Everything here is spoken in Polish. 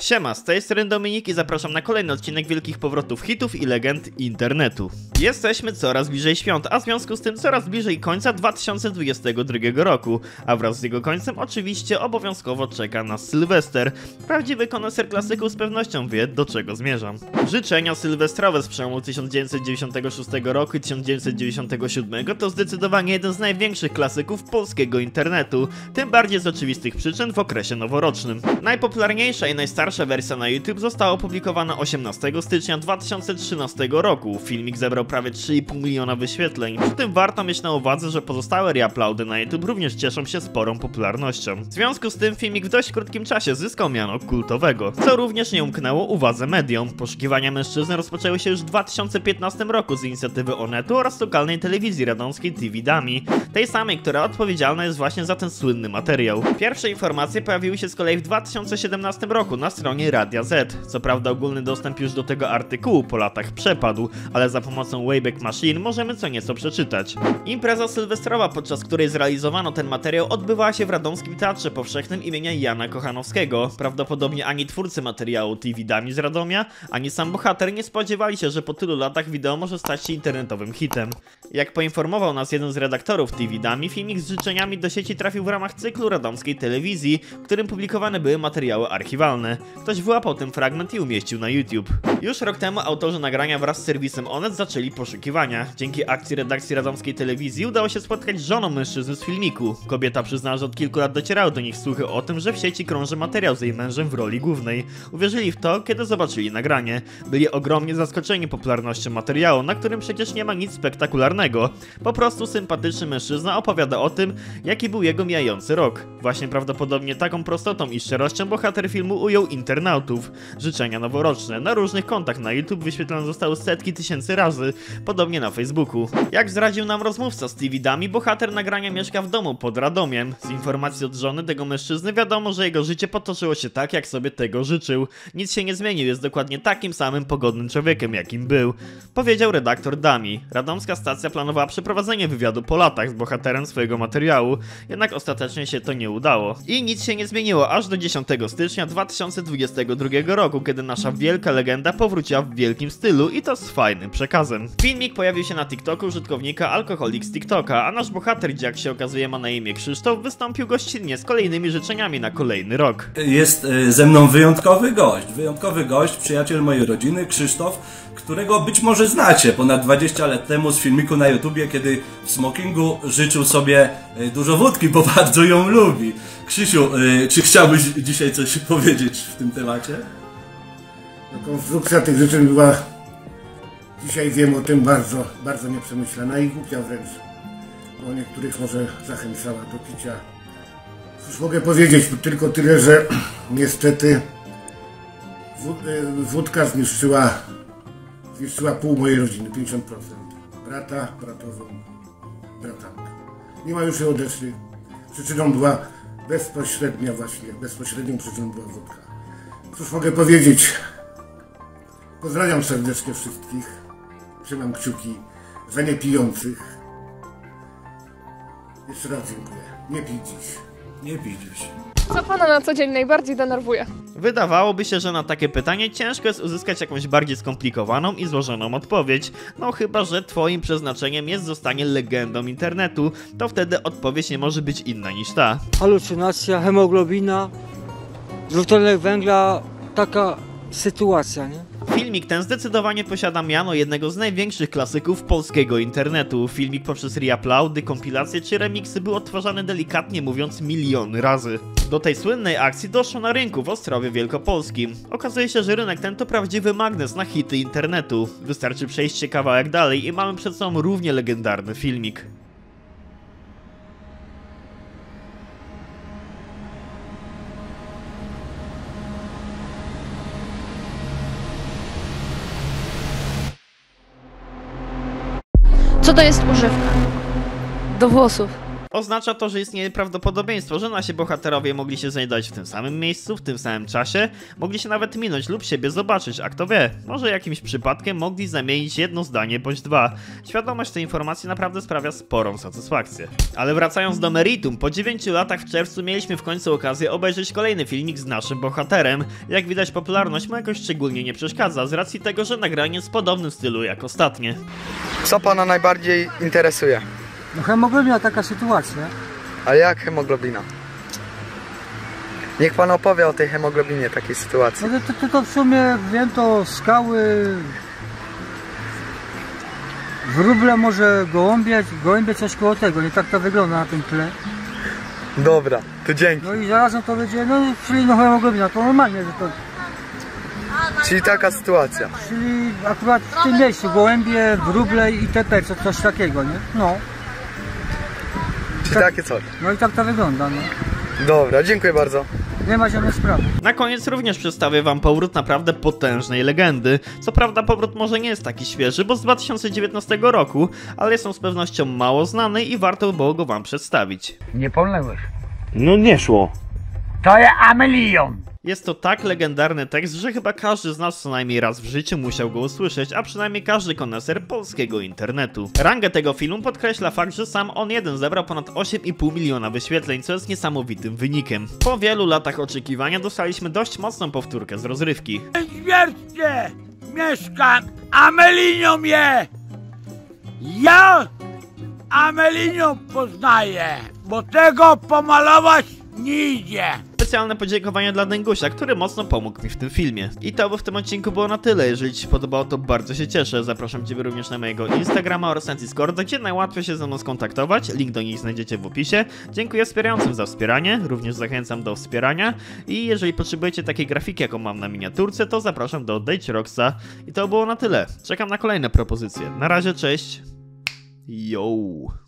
Siema, z tej strony Dominik i zapraszam na kolejny odcinek Wielkich Powrotów Hitów i Legend Internetu. Jesteśmy coraz bliżej świąt, a w związku z tym coraz bliżej końca 2022 roku, a wraz z jego końcem oczywiście obowiązkowo czeka nas Sylwester. Prawdziwy koneser klasyków z pewnością wie, do czego zmierzam. Życzenia sylwestrowe z przełomu 1996 roku i 1997 to zdecydowanie jeden z największych klasyków polskiego internetu, tym bardziej z oczywistych przyczyn w okresie noworocznym. Najpopularniejsza i najstarsza wersja na YouTube została opublikowana 18 stycznia 2013 roku. Filmik zebrał prawie 3,5 miliona wyświetleń. Przy tym warto mieć na uwadze, że pozostałe reuploady na YouTube również cieszą się sporą popularnością. W związku z tym filmik w dość krótkim czasie zyskał miano kultowego, co również nie umknęło uwadze mediom. Poszukiwania mężczyzny rozpoczęły się już w 2015 roku z inicjatywy Onetu oraz lokalnej telewizji radomskiej TV Dami, tej samej, która odpowiedzialna jest właśnie za ten słynny materiał. Pierwsze informacje pojawiły się z kolei w 2017 roku na stronie Radia Z. Co prawda ogólny dostęp już do tego artykułu po latach przepadł, ale za pomocą Wayback Machine możemy co nieco przeczytać. Impreza sylwestrowa, podczas której zrealizowano ten materiał, odbywała się w Radomskim Teatrze Powszechnym imienia Jana Kochanowskiego. Prawdopodobnie ani twórcy materiału TV Dami z Radomia, ani sam bohater nie spodziewali się, że po tylu latach wideo może stać się internetowym hitem. Jak poinformował nas jeden z redaktorów TV Dami, filmik z życzeniami do sieci trafił w ramach cyklu Radomskiej Telewizji, w którym publikowane były materiały archiwalne. Ktoś wyłapał ten fragment i umieścił na YouTube. Już rok temu autorzy nagrania wraz z serwisem Onet zaczęli poszukiwania. Dzięki akcji redakcji Radomskiej Telewizji udało się spotkać żoną mężczyzny z filmiku. Kobieta przyznała, że od kilku lat docierały do nich słuchy o tym, że w sieci krąży materiał z jej mężem w roli głównej. Uwierzyli w to, kiedy zobaczyli nagranie. Byli ogromnie zaskoczeni popularnością materiału, na którym przecież nie ma nic spektakularnego. Po prostu sympatyczny mężczyzna opowiada o tym, jaki był jego mijający rok. Właśnie prawdopodobnie taką prostotą i szczerością bohater filmu ujął internautów. Życzenia noworoczne na różnych kontach na YouTube wyświetlane zostały setki tysięcy razy, podobnie na Facebooku. Jak zdradził nam rozmówca z TV Dami, bohater nagrania mieszka w domu pod Radomiem. Z informacji od żony tego mężczyzny wiadomo, że jego życie potoczyło się tak, jak sobie tego życzył. Nic się nie zmienił, jest dokładnie takim samym pogodnym człowiekiem, jakim był. Powiedział redaktor Dami. Radomska stacja planowała przeprowadzenie wywiadu po latach z bohaterem swojego materiału, jednak ostatecznie się to nie udało. I nic się nie zmieniło aż do 10 stycznia 2022 roku, kiedy nasza wielka legenda powróciła w wielkim stylu i to z fajnym przekazem. Filmik pojawił się na TikToku użytkownika Alkoholik z TikToka, a nasz bohater, gdzie jak się okazuje ma na imię Krzysztof, wystąpił gościnnie z kolejnymi życzeniami na kolejny rok. Jest ze mną wyjątkowy gość, przyjaciel mojej rodziny, Krzysztof, którego być może znacie ponad 20 lat temu z filmiku na YouTubie, kiedy w smokingu życzył sobie dużo wódki, bo bardzo ją lubi. Krzysiu, czy chciałbyś dzisiaj coś powiedzieć w tym temacie? Konstrukcja tych życzeń była, dzisiaj wiem o tym, bardzo, bardzo nieprzemyślana i głupia wręcz, bo niektórych może zachęcała do picia. Cóż mogę powiedzieć, tylko tyle, że niestety wódka zniszczyła pół mojej rodziny, 50%. Brata, bratową, bratankę. Nie ma już jej odeszli. Przyczyną była bezpośrednia właśnie, bezpośrednią przyczyną była wódka. Cóż mogę powiedzieć? Pozdrawiam serdecznie wszystkich. Trzymam kciuki za niepijących. Jeszcze raz dziękuję. Nie pij dziś. Nie pij dziś. Co pana na co dzień najbardziej denerwuje? Wydawałoby się, że na takie pytanie ciężko jest uzyskać jakąś bardziej skomplikowaną i złożoną odpowiedź. No chyba, że twoim przeznaczeniem jest zostanie legendą internetu, to wtedy odpowiedź nie może być inna niż ta. Halucynacja, hemoglobina, dwutlenek węgla, taka sytuacja, nie? Filmik ten zdecydowanie posiada miano jednego z największych klasyków polskiego internetu. Filmik poprzez reuploady, kompilacje czy remiksy był odtwarzany delikatnie mówiąc miliony razy. Do tej słynnej akcji doszło na rynku w Ostrowie Wielkopolskim. Okazuje się, że rynek ten to prawdziwy magnes na hity internetu. Wystarczy przejść się kawałek dalej i mamy przed sobą równie legendarny filmik. Co to jest używka? Do włosów. Oznacza to, że istnieje prawdopodobieństwo, że nasi bohaterowie mogli się znajdować w tym samym miejscu, w tym samym czasie, mogli się nawet minąć lub siebie zobaczyć, a kto wie, może jakimś przypadkiem mogli zamienić jedno zdanie bądź dwa. Świadomość tej informacji naprawdę sprawia sporą satysfakcję. Ale wracając do meritum, po 9 latach w czerwcu mieliśmy w końcu okazję obejrzeć kolejny filmik z naszym bohaterem. Jak widać, popularność mu jakoś szczególnie nie przeszkadza, z racji tego, że nagranie jest w podobnym stylu jak ostatnie. Co pana najbardziej interesuje? No hemoglobina, taka sytuacja. A jak hemoglobina? Niech pan opowie o tej hemoglobinie, takiej sytuacji. No to w sumie wiem, to skały, wróble, może gołębie, coś koło tego, nie, tak to wygląda na tym tle. Dobra, to dzięki. No i zarazem to będzie, no czyli no hemoglobina, to normalnie, że to... Czyli taka sytuacja. Czyli akurat w tym miejscu, gołębie, wróble i itp., coś takiego, nie? No. Czyli tak, takie coś. No i tak to wygląda, no. Dobra, dziękuję bardzo. Nie ma żadnych spraw. Na koniec również przedstawię wam powrót naprawdę potężnej legendy. Co prawda powrót może nie jest taki świeży, bo z 2019 roku, ale jest on z pewnością mało znany i warto było go wam przedstawić. Nie pomyliłeś. No nie szło. To jest Amelion. Jest to tak legendarny tekst, że chyba każdy z nas co najmniej raz w życiu musiał go usłyszeć, a przynajmniej każdy koneser polskiego internetu. Rangę tego filmu podkreśla fakt, że sam on jeden zebrał ponad 8,5 miliona wyświetleń, co jest niesamowitym wynikiem. Po wielu latach oczekiwania dostaliśmy dość mocną powtórkę z rozrywki. Wierzcie, mieszkam, Amelinią je! Ja Amelinią poznaję, bo tego pomalować nie idzie. Specjalne podziękowania dla Dengusia, który mocno pomógł mi w tym filmie. I to by w tym odcinku było na tyle. Jeżeli ci się podobało, to bardzo się cieszę. Zapraszam ciebie również na mojego Instagrama oraz na Discorda, gdzie najłatwiej się ze mną skontaktować. Link do nich znajdziecie w opisie. Dziękuję wspierającym za wspieranie. Również zachęcam do wspierania. I jeżeli potrzebujecie takiej grafiki, jaką mam na miniaturce, to zapraszam do Odejdź Roxa. I to było na tyle. Czekam na kolejne propozycje. Na razie, cześć. Yo.